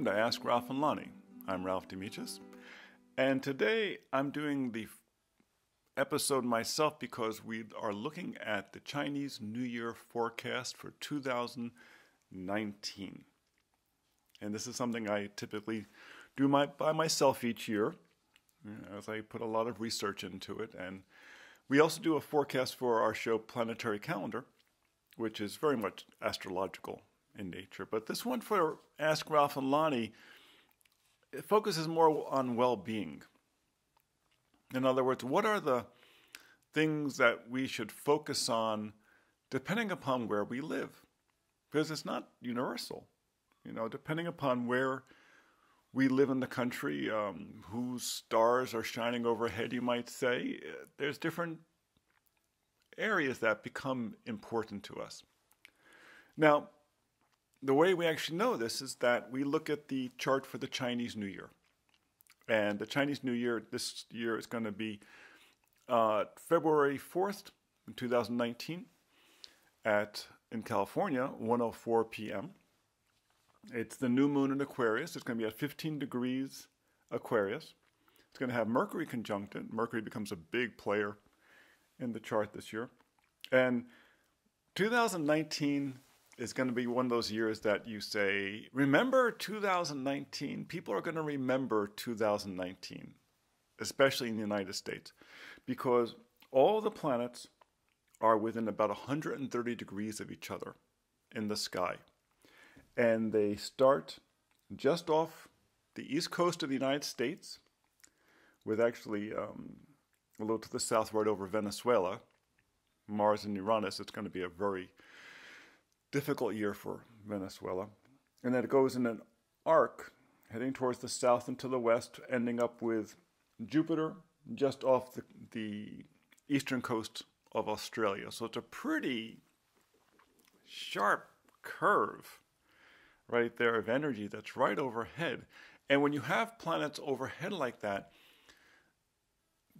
Welcome to Ask Ralph and Lahni. I'm Ralph Demetius, and today I'm doing the episode myself because we are looking at the Chinese New Year forecast for 2019. And this is something I typically do by myself each year, as I put a lot of research into it. And we also do a forecast for our show Planetary Calendar, which is very much astrological in nature. But this one for Ask Ralph and Lahni, it focuses more on well-being. In other words, what are the things that we should focus on depending upon where we live? Because it's not universal. You know, depending upon where we live in the country, whose stars are shining overhead, you might say, there's different areas that become important to us. Now, the way we actually know this is that we look at the chart for the Chinese New Year. And the Chinese New Year this year is going to be February 4th, 2019, in California, 1:04 p.m. It's the new moon in Aquarius. It's going to be at 15 degrees Aquarius. It's going to have Mercury conjuncted. Mercury becomes a big player in the chart this year. And 2019... it's going to be one of those years that you say, remember 2019? People are going to remember 2019, especially in the United States, because all the planets are within about 130 degrees of each other in the sky. And they start just off the east coast of the United States, with actually a little to the south right over Venezuela, Mars and Uranus. It's going to be a very difficult year for Venezuela. And then it goes in an arc, heading towards the south and to the west, ending up with Jupiter just off the eastern coast of Australia. So it's a pretty sharp curve right there of energy that's right overhead. And when you have planets overhead like that,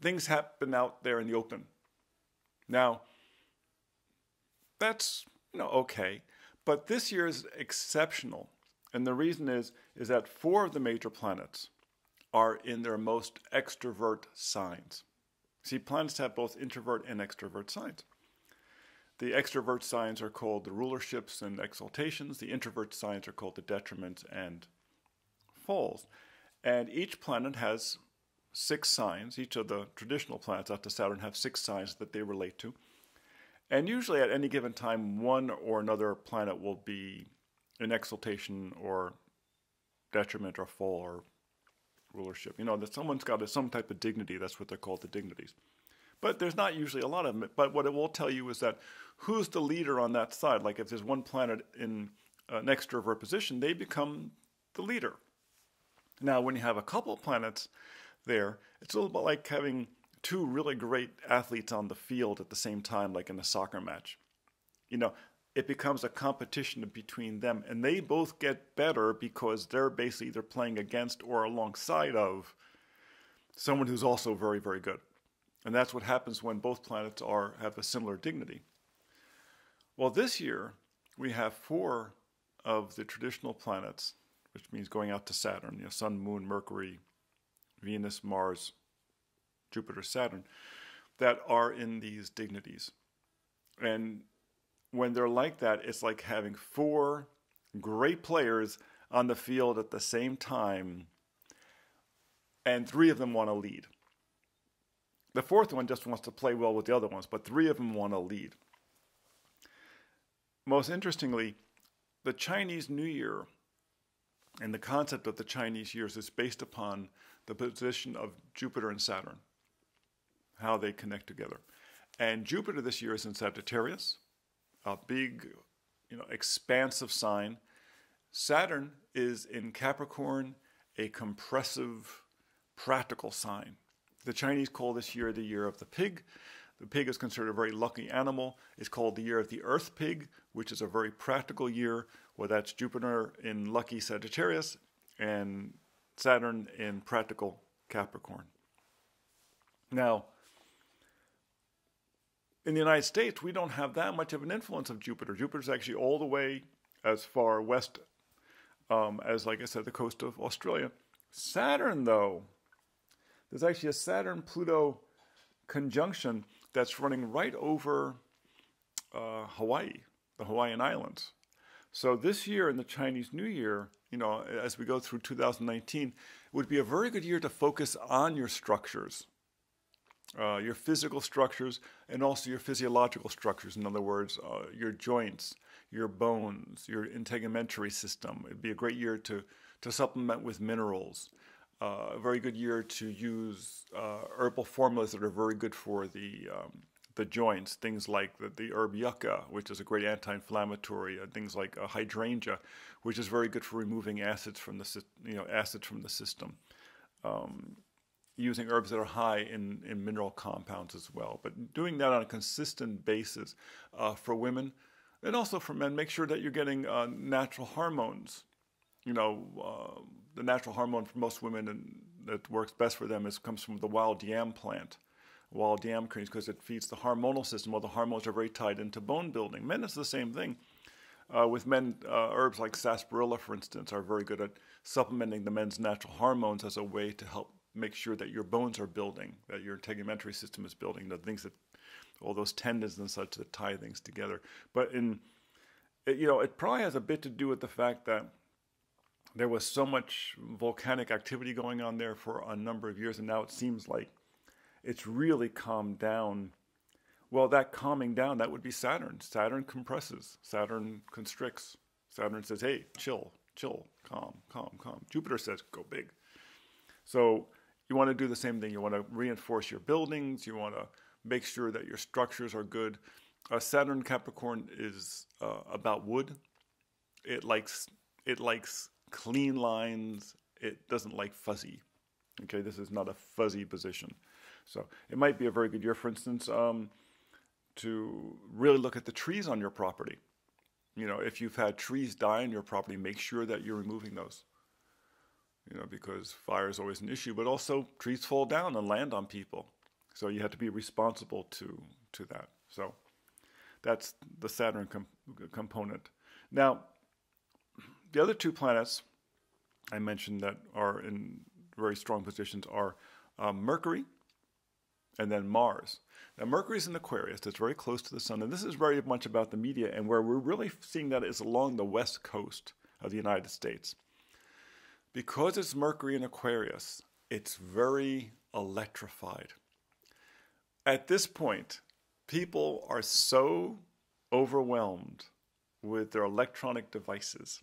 things happen out there in the open. Now, that's, you know, okay, but this year is exceptional, and the reason is that four of the major planets are in their most extrovert signs. See, planets have both introvert and extrovert signs. The extrovert signs are called the rulerships and exaltations. The introvert signs are called the detriments and falls. And each planet has six signs. Each of the traditional planets after Saturn have six signs that they relate to. And usually at any given time, one or another planet will be in exaltation or detriment or fall or rulership. You know, that someone's got some type of dignity. That's what they're called, the dignities. But there's not usually a lot of them. But what it will tell you is that who's the leader on that side. Like if there's one planet in an extrovert position, they become the leader. Now, when you have a couple planets there, it's a little bit like having two really great athletes on the field at the same time, like in a soccer match. You know, it becomes a competition between them, and they both get better because they're basically either playing against or alongside of someone who's also very, very good. And that's what happens when both planets have a similar dignity. Well, this year, we have four of the traditional planets, which means going out to Saturn, you know, Sun, Moon, Mercury, Venus, Mars, Jupiter, Saturn, that are in these dignities. And when they're like that, it's like having four great players on the field at the same time, and three of them want to lead. The fourth one just wants to play well with the other ones, but three of them want to lead. Most interestingly, the Chinese New Year and the concept of the Chinese years is based upon the position of Jupiter and Saturn, how they connect together. And Jupiter this year is in Sagittarius, a big, you know, expansive sign. Saturn is in Capricorn, a compressive, practical sign. The Chinese call this year the year of the pig. The pig is considered a very lucky animal. It's called the year of the earth pig, which is a very practical year, where that's Jupiter in lucky Sagittarius and Saturn in practical Capricorn. Now, in the United States, we don't have that much of an influence of Jupiter. Jupiter's actually all the way as far west as, like I said, the coast of Australia. Saturn, though, there's actually a Saturn-Pluto conjunction that's running right over Hawaii, the Hawaiian Islands. So this year in the Chinese New Year, you know, as we go through 2019, it would be a very good year to focus on your structures, your physical structures, and also your physiological structures. In other words, your joints, your bones, your integumentary system. It'd be a great year to supplement with minerals. A very good year to use herbal formulas that are very good for the joints. Things like the herb yucca, which is a great anti-inflammatory, and things like hydrangea, which is very good for removing acids from the system. Using herbs that are high in mineral compounds as well, but doing that on a consistent basis for women and also for men. Make sure that you're getting natural hormones. You know, the natural hormone for most women and that works best for them comes from the wild yam plant, wild yam creams, because it feeds the hormonal system. Well, the hormones are very tied into bone building. Men, it's the same thing. With men, herbs like sarsaparilla, for instance, are very good at supplementing the men's natural hormones as a way to help make sure that your bones are building, that your integumentary system is building, the things that, all those tendons and such that tie things together. But you know, it probably has a bit to do with the fact that there was so much volcanic activity going on there for a number of years, and now it seems like it's really calmed down. Well, that calming down, that would be Saturn. Saturn compresses. Saturn constricts. Saturn says, hey, chill, chill, calm, calm, calm. Jupiter says, go big. So you want to do the same thing. You want to reinforce your buildings. You want to make sure that your structures are good. Saturn Capricorn is about wood. It likes clean lines. It doesn't like fuzzy. Okay, this is not a fuzzy position. So it might be a very good year, for instance, to really look at the trees on your property. You know, if you've had trees die on your property, make sure that you're removing those. You know, because fire is always an issue, but also trees fall down and land on people. So you have to be responsible to that. So that's the Saturn component. Now, the other two planets I mentioned that are in very strong positions are Mercury and then Mars. Now, Mercury's in Aquarius. That's very close to the sun. And this is very much about the media. And where we're really seeing that is along the west coast of the United States. Because it's Mercury in Aquarius, it's very electrified. At this point, people are so overwhelmed with their electronic devices.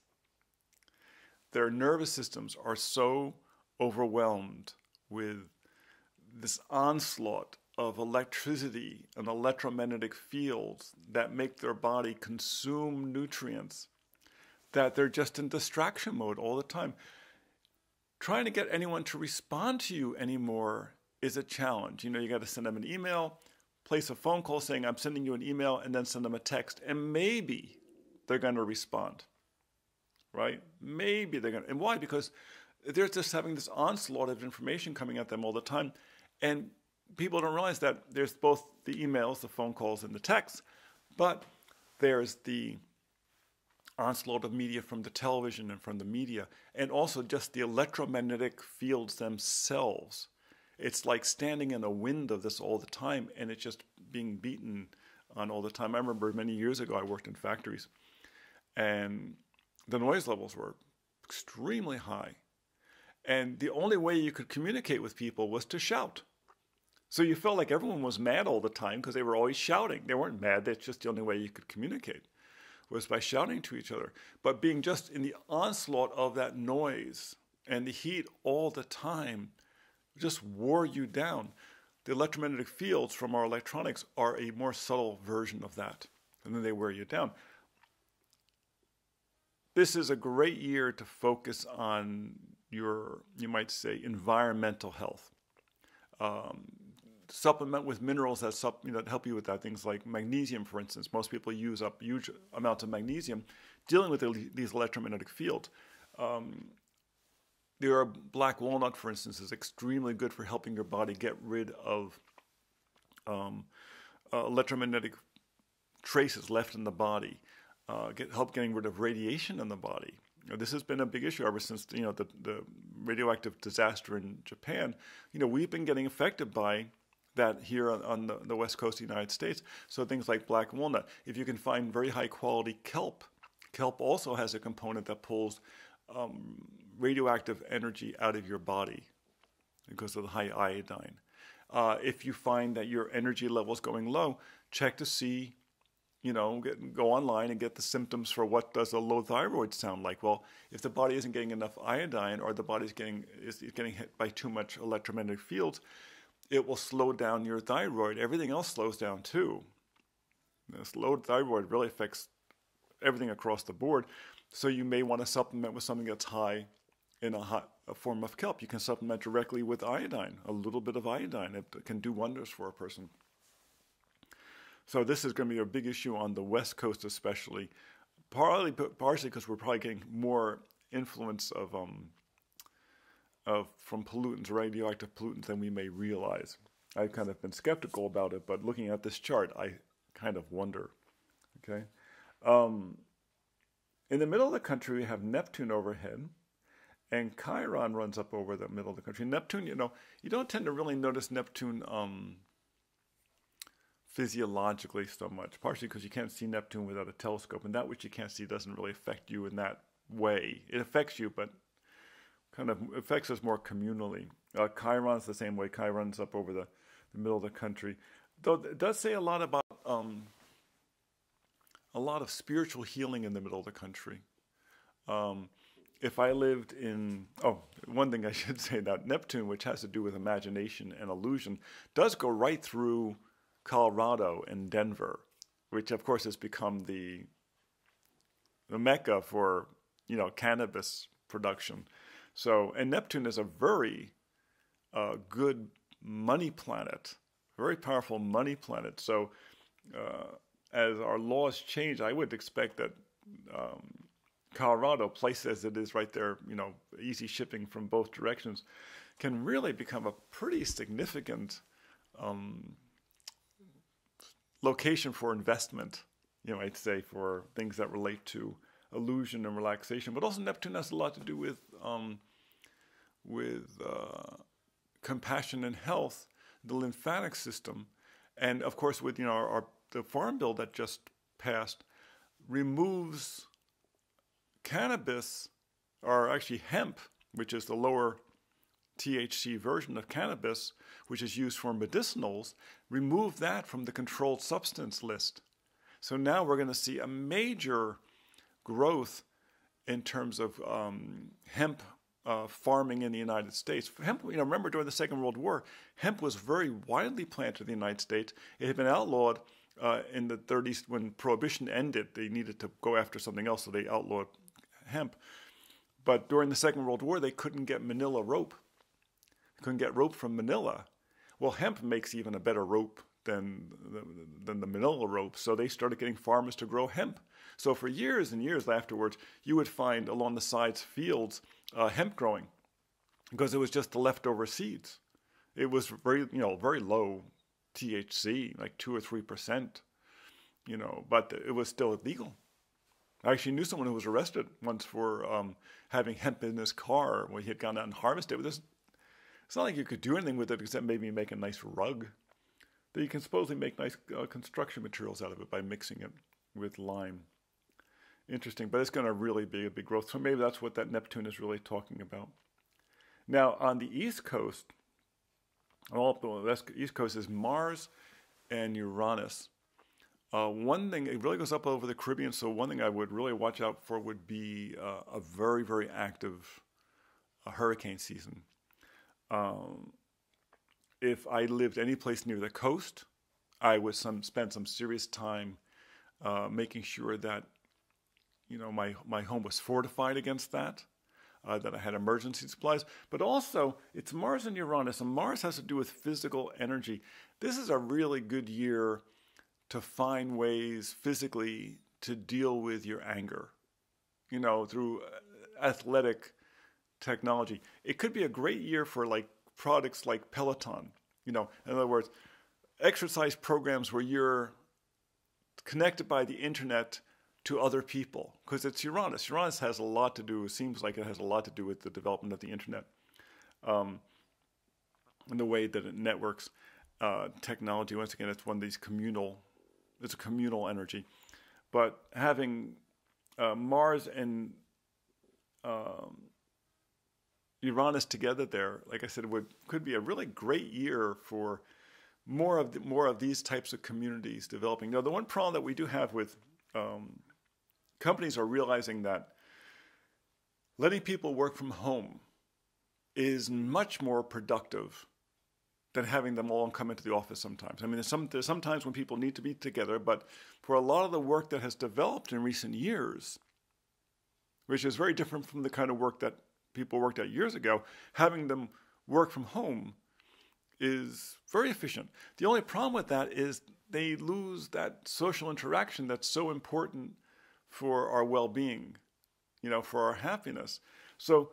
Their nervous systems are so overwhelmed with this onslaught of electricity and electromagnetic fields that make their body consume nutrients, that they're just in distraction mode all the time. Trying to get anyone to respond to you anymore is a challenge. You know, you got to send them an email, place a phone call saying, I'm sending you an email, and then send them a text. And maybe they're going to respond, right? Maybe they're going to. And why? Because they're just having this onslaught of information coming at them all the time. And people don't realize that there's both the emails, the phone calls, and the texts, but there's the onslaught of media from the television and from the media, and also just the electromagnetic fields themselves. It's like standing in a wind of this all the time, and it's just being beaten on all the time. I remember many years ago I worked in factories, and the noise levels were extremely high. And the only way you could communicate with people was to shout. So you felt like everyone was mad all the time because they were always shouting. They weren't mad. That's just the only way you could communicate, was by shouting to each other. But being just in the onslaught of that noise and the heat all the time just wore you down. The electromagnetic fields from our electronics are a more subtle version of that, and then they wear you down. This is a great year to focus on your, you might say, environmental health. Supplement with minerals that, that help you with that. Things like magnesium, for instance. Most people use up huge amounts of magnesium dealing with these electromagnetic fields. The herb black walnut, for instance, is extremely good for helping your body get rid of electromagnetic traces left in the body, help getting rid of radiation in the body. this has been a big issue ever since the radioactive disaster in Japan. We've been getting affected by that here on the west coast of the United States. So things like black walnut, if you can find very high quality kelp. Kelp also has a component that pulls radioactive energy out of your body because of the high iodine. If you find that your energy level is going low, check to see, go online and get the symptoms for what does a low thyroid sound like. Well, if the body isn't getting enough iodine, or the body's getting hit by too much electromagnetic fields, it will slow down your thyroid. Everything else slows down too. This low thyroid really affects everything across the board. So you may want to supplement with something that's high in a form of kelp. You can supplement directly with iodine, a little bit of iodine. It can do wonders for a person. So this is going to be a big issue on the West Coast especially, partially because we're probably getting more influence from pollutants, radioactive pollutants, than we may realize. I've kind of been skeptical about it, but looking at this chart, I kind of wonder. Okay, in the middle of the country, we have Neptune overhead, and Chiron runs up over the middle of the country. Neptune, you don't tend to really notice Neptune physiologically so much, partially because you can't see Neptune without a telescope, and that which you can't see doesn't really affect you in that way. It affects you, but kind of affects us more communally. Chiron's the same way. Chiron's up over the middle of the country. Though it does say a lot about a lot of spiritual healing in the middle of the country. If I lived in, one thing I should say about Neptune, which has to do with imagination and illusion, does go right through Colorado and Denver, which of course has become the mecca for, cannabis production. So, and Neptune is a very good money planet, very powerful money planet. So, as our laws change, I would expect that Colorado, placed as it is right there, easy shipping from both directions, can really become a pretty significant location for investment, I'd say, for things that relate to illusion and relaxation. But also Neptune has a lot to do with compassion and health, the lymphatic system, and of course with the farm bill that just passed removes cannabis, or actually hemp, which is the lower THC version of cannabis, which is used for medicinals, remove that from the controlled substance list. So now we're going to see a major growth in terms of hemp farming in the United States. Hemp, remember during the Second World War, hemp was very widely planted in the United States. It had been outlawed in the 30s when Prohibition ended. They needed to go after something else, so they outlawed hemp. But during the Second World War, they couldn't get Manila rope. They couldn't get rope from Manila. Well, hemp makes even a better rope than the Manila rope, so they started getting farmers to grow hemp. So for years and years afterwards, you would find along the sides fields hemp growing, because it was just the leftover seeds. It was very low THC, like 2 or 3%, but it was still illegal. I actually knew someone who was arrested once for having hemp in his car when he had gone out and harvested it. It's not like you could do anything with it except maybe make a nice rug. That you can supposedly make nice construction materials out of it by mixing it with lime. Interesting, but it's going to really be a big growth. So maybe that's what that Neptune is really talking about. Now, on the East Coast, is Mars and Uranus. One thing, it really goes up over the Caribbean, so one thing I would really watch out for would be a very, very active hurricane season. If I lived any place near the coast, I would spend some serious time making sure that my home was fortified against that, that I had emergency supplies. But also, it's Mars and Uranus, and Mars has to do with physical energy. This is a really good year to find ways physically to deal with your anger, through athletic technology. It could be a great year for products like Peloton, in other words, exercise programs where you're connected by the internet to other people, because it's Uranus. Uranus has a lot to do, seems like it has a lot to do with the development of the internet, and the way that it networks technology. Once again, it's one of these communal, it's a communal energy. But having Mars and Uranus together there, like I said, could be a really great year for more of these types of communities developing. Now, the one problem that we do have with companies are realizing that letting people work from home is much more productive than having them all come into the office sometimes. I mean, there's some times when people need to be together, but for a lot of the work that has developed in recent years, which is very different from the kind of work that people worked at years ago, having them work from home is very efficient. The only problem with that is they lose that social interaction that's so important for our well-being, you know, for our happiness. So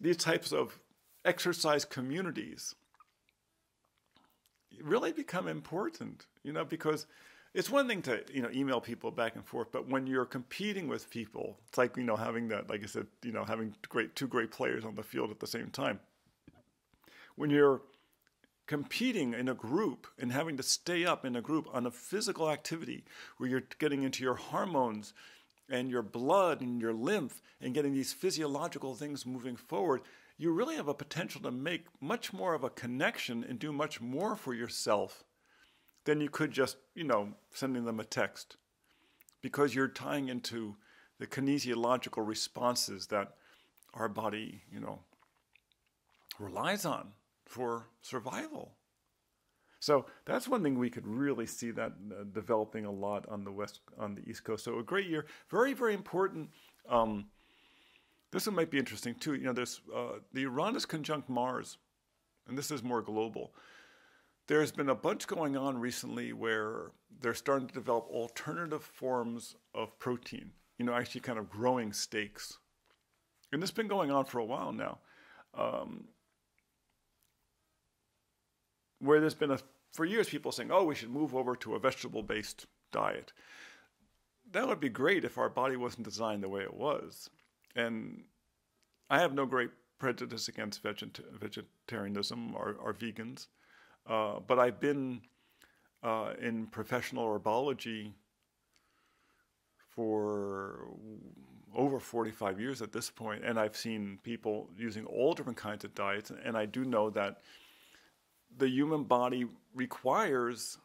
these types of exercise communities really become important, you know, because it's one thing to, you know, email people back and forth, but when you're competing with people, it's like, you know, having that, like I said, you know, having two great players on the field at the same time. When you're competing in a group and having to stay up in a group on a physical activity where you're getting into your hormones and your blood and your lymph and getting these physiological things moving forward, you really have a potential to make much more of a connection and do much more for yourself than you could just, you know, sending them a text, because you're tying into the kinesiological responses that our body, you know, relies on for survival. So that's one thing we could really see that developing a lot on the East Coast. So a great year, very, very important. This one might be interesting too. You know, there's the Uranus conjunct Mars, and this is more global. There's been a bunch going on recently where they're starting to develop alternative forms of protein. You know, actually kind of growing steaks, and this has been going on for a while now. Where there's been for years people saying, oh, we should move over to a vegetable-based diet. That would be great if our body wasn't designed the way it was. And I have no great prejudice against vegetarianism or vegans, but I've been in professional herbology for over 45 years at this point, and I've seen people using all different kinds of diets, and I do know that the human body requires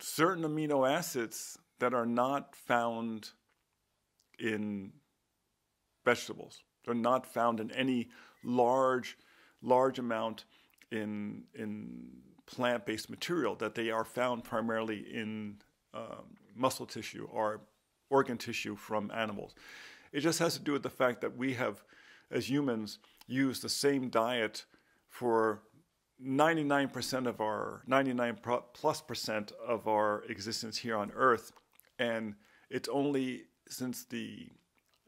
certain amino acids that are not found in vegetables. They're not found in any large amount in plant-based material, that they are found primarily in muscle tissue or organ tissue from animals. It just has to do with the fact that we have, as humans, used the same diet for 99 plus percent of our existence here on Earth, and it's only since the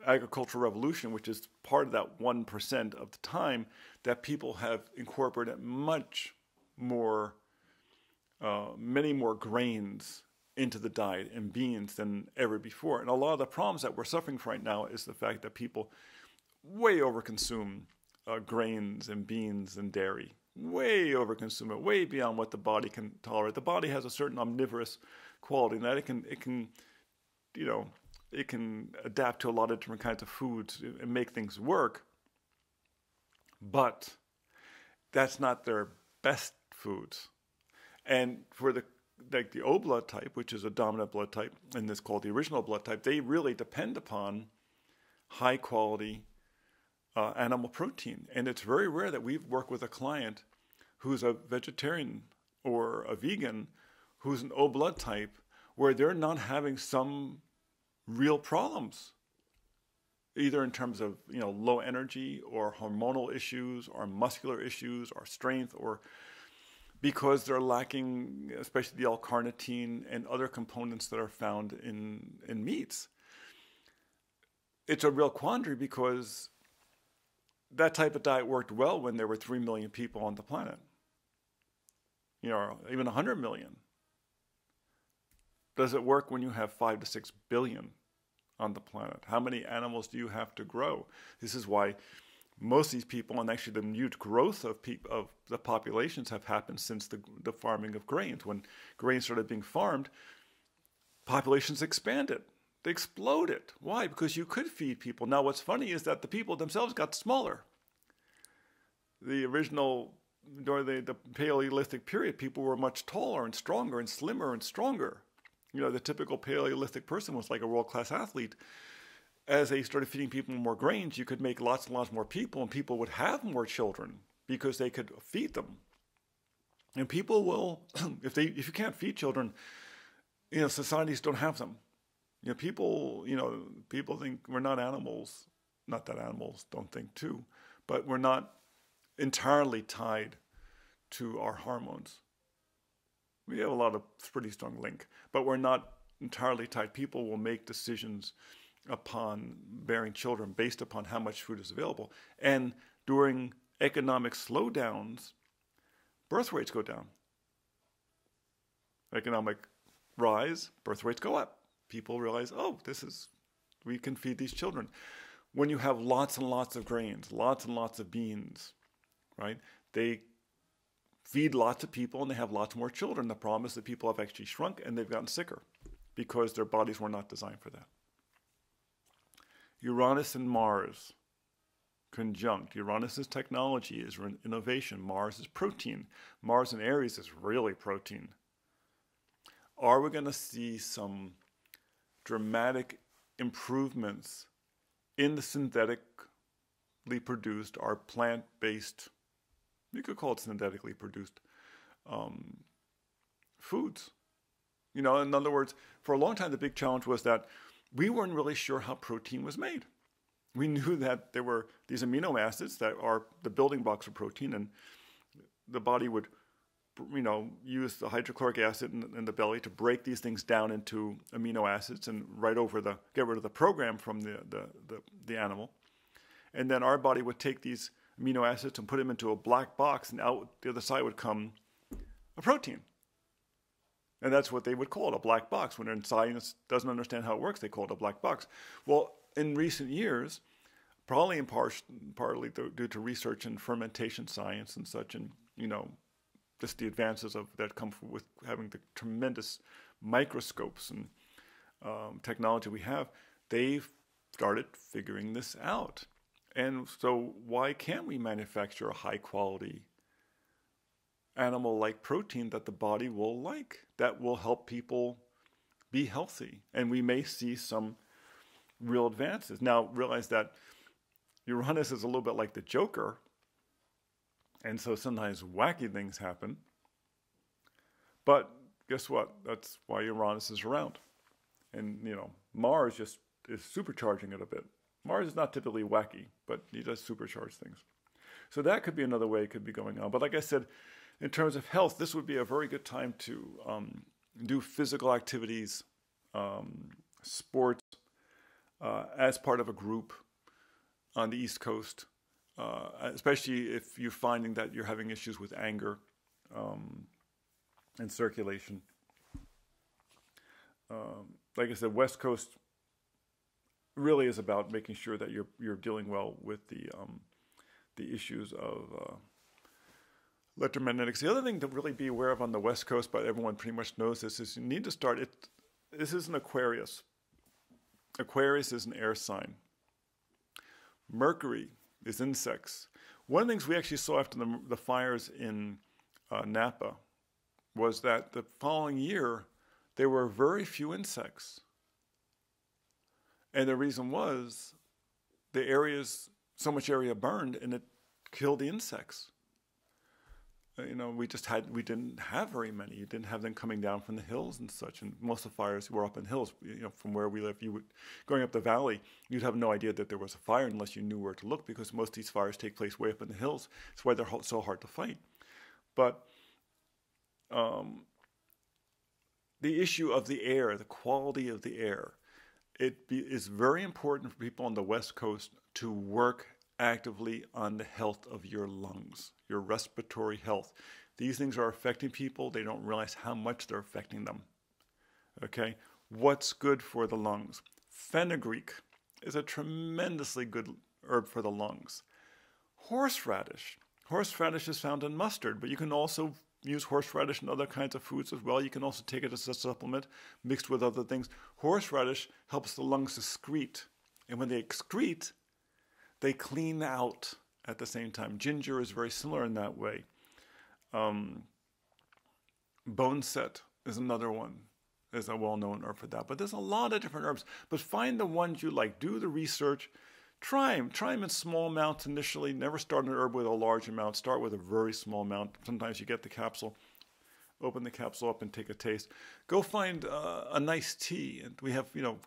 agricultural revolution, which is part of that 1% of the time, that people have incorporated many more grains into the diet and beans than ever before. And a lot of the problems that we're suffering from right now is the fact that people way overconsume grains and beans and dairy. Way overconsume it, way beyond what the body can tolerate. The body has a certain omnivorous quality in that it can adapt to a lot of different kinds of foods and make things work. But that's not their best foods. And for the O blood type, which is a dominant blood type, and this called the original blood type, they really depend upon high quality animal protein. And it's very rare that we've worked with a client who's a vegetarian or a vegan who's an O blood type where they're not having some real problems, either in terms of, you know, low energy or hormonal issues or muscular issues or strength, or because they're lacking especially the L-carnitine and other components that are found in meats. It's a real quandary, because that type of diet worked well when there were 3 million people on the planet, you know, or even 100 million. Does it work when you have 5 to 6 billion on the planet? How many animals do you have to grow? This is why most of these people, and actually the huge growth of the populations, have happened since the farming of grains. When grains started being farmed, populations expanded. They exploded. Why? Because you could feed people. Now, what's funny is that the people themselves got smaller. The original, during the Paleolithic period, people were much taller and stronger and slimmer and stronger. You know, the typical Paleolithic person was like a world-class athlete. As they started feeding people more grains, you could make lots and lots more people, and people would have more children because they could feed them. And people will, if you can't feed children, you know, societies don't have them. You know, people think we're not animals. Not that animals don't think too, but we're not entirely tied to our hormones. We have a lot of pretty strong link, but we're not entirely tied. People will make decisions upon bearing children based upon how much food is available. And during economic slowdowns, birth rates go down. Economic rise, birth rates go up. People realize, oh, we can feed these children. When you have lots and lots of grains, lots and lots of beans, right? They feed lots of people and they have lots more children. The problem is that people have actually shrunk and they've gotten sicker because their bodies were not designed for that. Uranus and Mars conjunct. Uranus is technology, is innovation. Mars is protein. Mars and Aries is really protein. Are we going to see some dramatic improvements in the synthetically produced, our plant-based, you could call it synthetically produced, foods? You know, in other words, for a long time, the big challenge was that we weren't really sure how protein was made. We knew that there were these amino acids that are the building blocks of protein, and the body would, you know, use the hydrochloric acid in the belly to break these things down into amino acids and get rid of the program from the animal. And then our body would take these amino acids and put them into a black box, and out the other side would come a protein. And that's what they would call it, a black box. When science doesn't understand how it works, they call it a black box. Well, in recent years, probably in partly due to research in fermentation science and such, and, you know, just the advances that come with having the tremendous microscopes and technology we have, they've started figuring this out. And so why can't we manufacture a high-quality animal-like protein that the body will like, that will help people be healthy? And we may see some real advances. Now, realize that Uranus is a little bit like the Joker, and so sometimes wacky things happen. But guess what? That's why Uranus is around. And, you know, Mars just is supercharging it a bit. Mars is not typically wacky, but he does supercharge things. So that could be another way it could be going on. But like I said, in terms of health, this would be a very good time to do physical activities, sports, as part of a group on the East Coast. Especially if you're finding that you're having issues with anger and circulation. Like I said, West Coast really is about making sure that you're dealing well with the issues of electromagnetics. The other thing to really be aware of on the West Coast, but everyone pretty much knows this, is you need to start it. This is an Aquarius. Aquarius is an air sign. Mercury is insects. One of the things we actually saw after the fires in Napa was that the following year, there were very few insects. And the reason was the areas, so much area burned and it killed the insects. You know, we didn't have very many. You didn't have them coming down from the hills and such. And most of the fires were up in hills. You know, from where we live, going up the valley, you'd have no idea that there was a fire unless you knew where to look, because most of these fires take place way up in the hills. That's why they're so hard to fight. But the issue of the air, the quality of the air, is very important for people on the West Coast to work actively on the health of your lungs, your respiratory health. These things are affecting people. They don't realize how much they're affecting them. Okay, what's good for the lungs? Fenugreek is a tremendously good herb for the lungs. Horseradish. Horseradish is found in mustard, but you can also use horseradish in other kinds of foods as well. You can also take it as a supplement mixed with other things. Horseradish helps the lungs excrete, and when they excrete, they clean out at the same time. Ginger is very similar in that way. Boneset is another one. There's a well-known herb for that. But there's a lot of different herbs. But find the ones you like. Do the research. Try them. Try them in small amounts initially. Never start an herb with a large amount. Start with a very small amount. Sometimes you get the capsule. Open the capsule up and take a taste. Go find a nice tea. And we have, you know,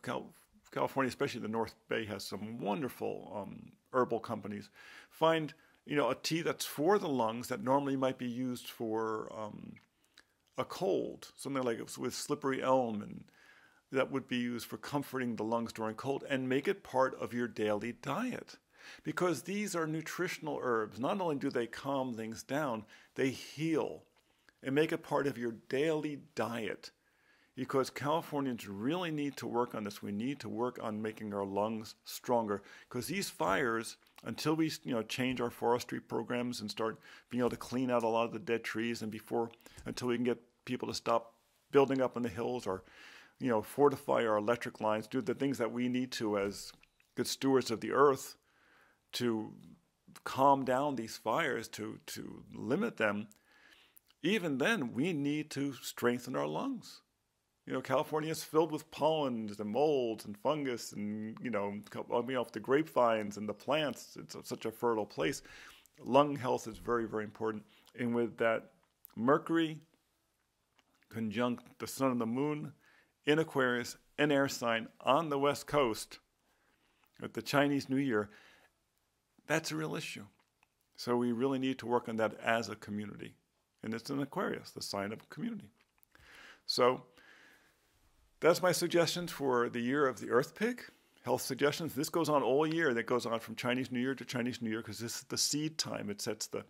California, especially the North Bay, has some wonderful herbal companies. Find, you know, a tea that's for the lungs that normally might be used for a cold, something like it with slippery elm, and that would be used for comforting the lungs during cold, and make it part of your daily diet. Because these are nutritional herbs. Not only do they calm things down, they heal and make it part of your daily diet. Because Californians really need to work on this. We need to work on making our lungs stronger. Because these fires, until we change our forestry programs and start being able to clean out a lot of the dead trees, and until we can get people to stop building up in the hills, or fortify our electric lines, do the things that we need to as good stewards of the earth to calm down these fires, to limit them, even then we need to strengthen our lungs. You know, California is filled with pollens and molds and fungus and, off the grapevines and the plants. It's such a fertile place. Lung health is very, very important. And with that, Mercury conjunct the sun and the moon in Aquarius, an air sign on the West Coast at the Chinese New Year, that's a real issue. So we really need to work on that as a community. And it's in Aquarius, the sign of community. So that's my suggestions for the year of the Earth Pig. Health suggestions. This goes on all year. That goes on from Chinese New Year to Chinese New Year, because this is the seed time. It sets the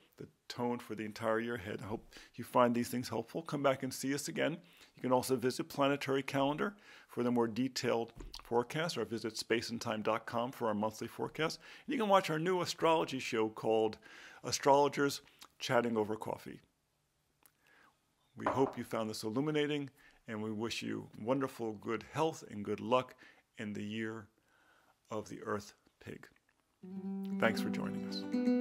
tone for the entire year ahead. I hope you find these things helpful. Come back and see us again. You can also visit Planetary Calendar for the more detailed forecast, or visit spaceandtime.com for our monthly forecast. And you can watch our new astrology show called Astrologers Chatting Over Coffee. We hope you found this illuminating, and we wish you wonderful good health and good luck in the year of the Earth Pig. Thanks for joining us.